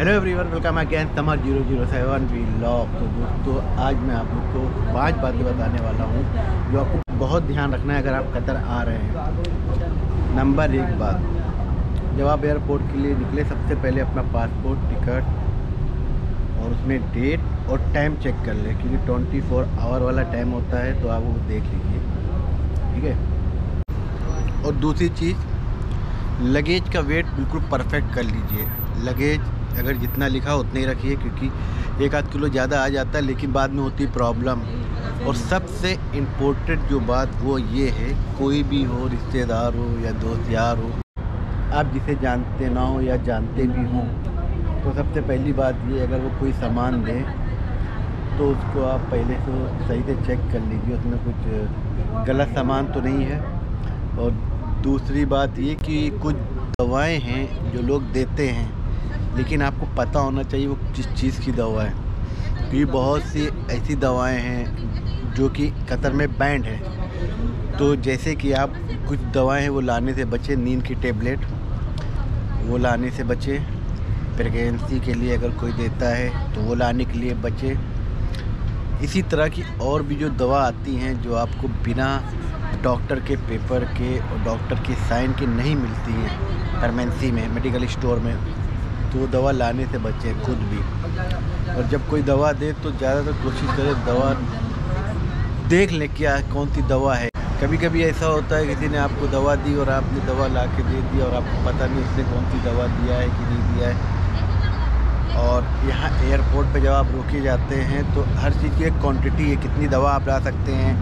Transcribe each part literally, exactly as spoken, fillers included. Hello everyone, welcome again तमर zero zero seven vlog. तो दोस्तों, आज मैं आप लोग को पांच बातें बताने वाला हूँ जो आपको बहुत ध्यान रखना है अगर आप कतर आ रहे हैं। नंबर एक बात, जब आप एयरपोर्ट के लिए निकले सबसे पहले अपना पासपोर्ट, टिकट और उसमें डेट और टाइम चेक कर लें, क्योंकि ट्वेंटी फोर आवर वाला टाइम होता है, तो आप वो देख लीजिए, ठीक है। और दूसरी चीज़, लगेज का वेट बिल्कुल परफेक्ट कर लीजिए। लगेज अगर जितना लिखा उतना ही रखिए, क्योंकि एक आध किलो ज़्यादा आ जाता है लेकिन बाद में होती प्रॉब्लम। और सबसे इम्पोर्टेंट जो बात वो ये है, कोई भी हो, रिश्तेदार हो या दोस्त यार हो, आप जिसे जानते ना हो या जानते भी हों, तो सबसे पहली बात ये, अगर वो कोई सामान दे तो उसको आप पहले से सही से चेक कर लीजिए, उसमें कुछ गलत सामान तो नहीं है। और दूसरी बात ये कि कुछ दवाएं हैं जो लोग देते हैं, लेकिन आपको पता होना चाहिए वो किस चीज़ की दवा है, क्योंकि बहुत सी ऐसी दवाएं हैं जो कि कतर में बैंड है। तो जैसे कि आप कुछ दवाएं हैं वो लाने से बचें, नींद की टेबलेट वो लाने से बचें, प्रेगनेंसी के लिए अगर कोई देता है तो वो लाने के लिए बचें। इसी तरह की और भी जो दवा आती हैं जो आपको बिना डॉक्टर के पेपर के और डॉक्टर की साइन के नहीं मिलती हैं फार्मेसी में, मेडिकल स्टोर में, तो वो दवा लाने से बचें खुद भी। और जब कोई दवा दे तो ज़्यादातर कोशिश करें दवा देख लें क्या है, कौन सी दवा है। कभी कभी ऐसा होता है किसी ने आपको दवा दी और आपने दवा ला के दे दी और आपको पता नहीं उसने कौन सी दवा दिया है कि नहीं दिया है। और यहाँ एयरपोर्ट पर जब आप रोके जाते हैं तो हर चीज़ की एक क्वान्टिटी है, कितनी दवा आप ला सकते हैं,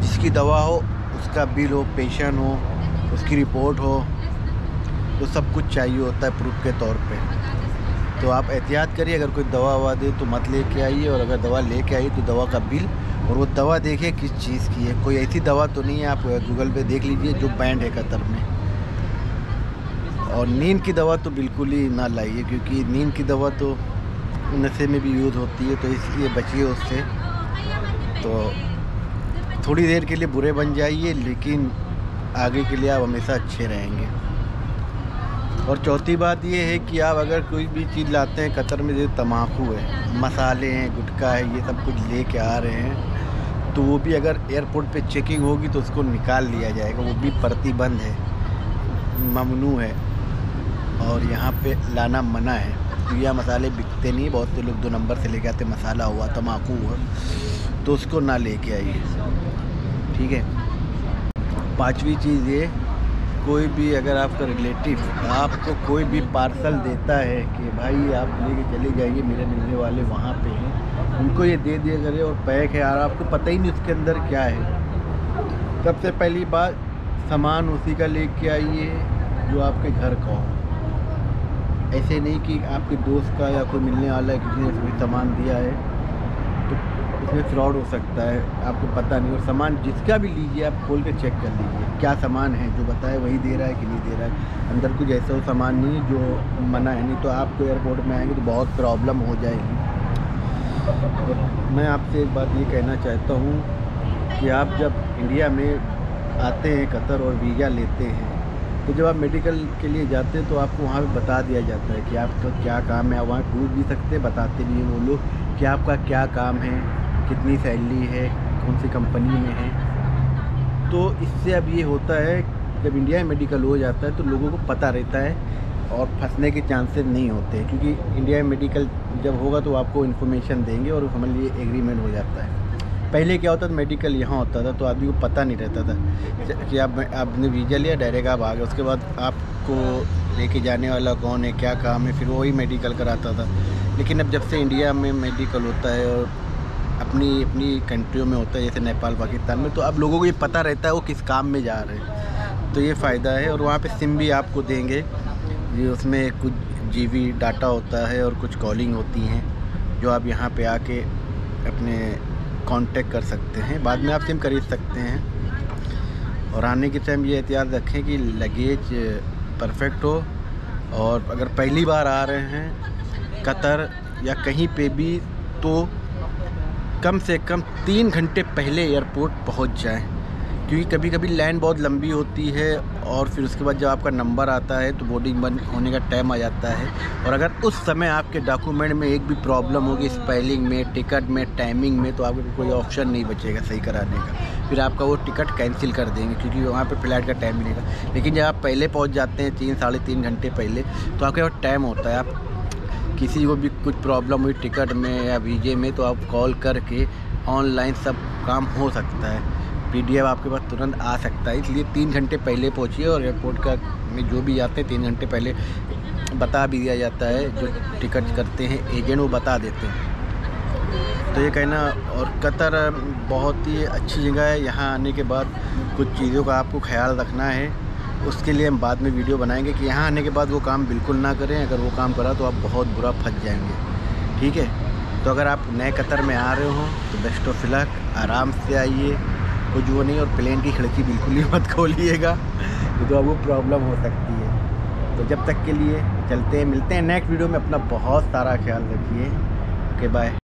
जिसकी दवा हो उसका बिल हो, पेशेंट हो, उसकी रिपोर्ट हो, तो सब कुछ चाहिए होता है प्रूफ के तौर पे। तो आप एहतियात करिए, अगर कोई दवा ववा दे तो मत लेके आइए, और अगर दवा लेके आइए तो दवा का बिल, और वो दवा देखिए किस चीज़ की है, कोई ऐसी दवा तो नहीं है, आप गूगल पे देख लीजिए जो बैंड है कतर में। और नींद की दवा तो बिल्कुल ही ना लाइए, क्योंकि नींद की दवा तो नशे में भी यूज़ होती है, तो इसलिए बचिए उससे। तो थोड़ी देर के लिए बुरे बन जाइए, लेकिन आगे के लिए आप हमेशा अच्छे रहेंगे। और चौथी बात ये है कि आप अगर कोई भी चीज़ लाते हैं कतर में, जैसे तम्बाकू है, मसाले हैं, गुटखा है, ये सब कुछ ले के आ रहे हैं, तो वो भी अगर एयरपोर्ट पे चेकिंग होगी तो उसको निकाल लिया जाएगा, वो भी प्रतिबंध है, ममनू है, और यहाँ पर लाना मना है। तो यह मसाले बिकते नहीं, बहुत से लोग दो नंबर से लेके आते, मसाला हुआ, तम्बाकू हुआ, तो उसको ना लेके आइए, ठीक है। पांचवी चीज़ ये, कोई भी अगर आपका रिलेटिव आपको कोई भी पार्सल देता है कि भाई आप लेके चले जाइए, मेरे मिलने वाले वहाँ पे हैं, उनको ये दे दिया करें, और पैक है यार, आपको पता ही नहीं उसके अंदर क्या है। सबसे पहली बात, सामान उसी का लेके आइए जो आपके घर का हो, ऐसे नहीं कि आपके दोस्त का या कोई मिलने वाला है किसी ने कोई सामान दिया है, इसमें फ्रॉड हो सकता है, आपको पता नहीं। और सामान जिसका भी लीजिए आप खोल के चेक कर लीजिए क्या सामान है, जो बताए वही दे रहा है कि नहीं दे रहा है, अंदर कुछ ऐसा हो सामान नहीं जो मना है, नहीं तो आपको एयरपोर्ट में आएंगे तो बहुत प्रॉब्लम हो जाएगी। और मैं आपसे एक बात ये कहना चाहता हूँ कि आप जब इंडिया में आते हैं कतर और वीज़ा लेते हैं, तो जब आप मेडिकल के लिए जाते हैं तो आपको वहाँ पर बता दिया जाता है कि आपका क्या काम है, आप वहाँ पूछ भी सकते, बताते भी हैं वो लोग कि आपका क्या काम है, कितनी सैलरी है, कौन सी कंपनी में है। तो इससे अब ये होता है, जब इंडिया में मेडिकल हो जाता है तो लोगों को पता रहता है और फंसने के चांसेस नहीं होते, क्योंकि इंडिया में मेडिकल जब होगा तो आपको इन्फॉर्मेशन देंगे और हमारे लिए एग्रीमेंट हो जाता है। पहले क्या होता था, मेडिकल यहाँ होता था तो आदमी को पता नहीं रहता था कि आप आपने वीज़ा लिया, डायरेक्ट आप आ गए, उसके बाद आपको लेके जाने वाला कौन है, क्या काम है, फिर वही मेडिकल कराता था। लेकिन अब जब से इंडिया में मेडिकल होता है और अपनी अपनी कंट्रियों में होता है, जैसे नेपाल, पाकिस्तान में, तो अब लोगों को ये पता रहता है वो किस काम में जा रहे हैं, तो ये फ़ायदा है। और वहाँ पे सिम भी आपको देंगे, ये उसमें कुछ जीबी डाटा होता है और कुछ कॉलिंग होती हैं जो आप यहाँ पे आके अपने कांटेक्ट कर सकते हैं, बाद में आप सिम खरीद सकते हैं। और आने के टाइम ये एहतियात रखें कि लगेज परफेक्ट हो, और अगर पहली बार आ रहे हैं कतर या कहीं पर भी, तो कम से कम तीन घंटे पहले एयरपोर्ट पहुंच जाएं, क्योंकि कभी कभी लाइन बहुत लंबी होती है और फिर उसके बाद जब आपका नंबर आता है तो बोर्डिंग बंद होने का टाइम आ जाता है। और अगर उस समय आपके डॉक्यूमेंट में एक भी प्रॉब्लम होगी, स्पेलिंग में, टिकट में, टाइमिंग में, तो आपको कोई ऑप्शन नहीं बचेगा सही कराने का। फिर आपका वो टिकट कैंसिल कर देंगे क्योंकि वहाँ पर फ्लाइट का टाइम मिलेगा। लेकिन जब आप पहले पहुँच जाते हैं, तीन साढ़े तीन घंटे पहले, तो आपके पास टाइम होता है। आप किसी को भी कुछ प्रॉब्लम हुई टिकट में या वीजे में तो आप कॉल करके ऑनलाइन सब काम हो सकता है, पीडीएफ आपके पास तुरंत आ सकता है। इसलिए तीन घंटे पहले पहुंचिए और एयरपोर्ट का में जो भी आते हैं तीन घंटे पहले बता भी दिया जाता है, जो टिकट करते हैं एजेंट वो बता देते हैं। तो ये कहना, और कतर बहुत ही अच्छी जगह है। यहाँ आने के बाद कुछ चीज़ों का आपको ख्याल रखना है, उसके लिए हम बाद में वीडियो बनाएंगे कि यहाँ आने के बाद वो काम बिल्कुल ना करें। अगर वो काम करा तो आप बहुत बुरा फंस जाएंगे, ठीक है। तो अगर आप नए कतर में आ रहे हो तो बेस्ट ऑफ लक, आराम से आइए, कुछ वो नहीं। और प्लेन की खिड़की बिल्कुल ही मत खोलिएगा, तो आपको प्रॉब्लम हो सकती है। तो जब तक के लिए चलते हैं, मिलते हैं नेक्स्ट वीडियो में। अपना बहुत सारा ख्याल रखिए। Okay, bye.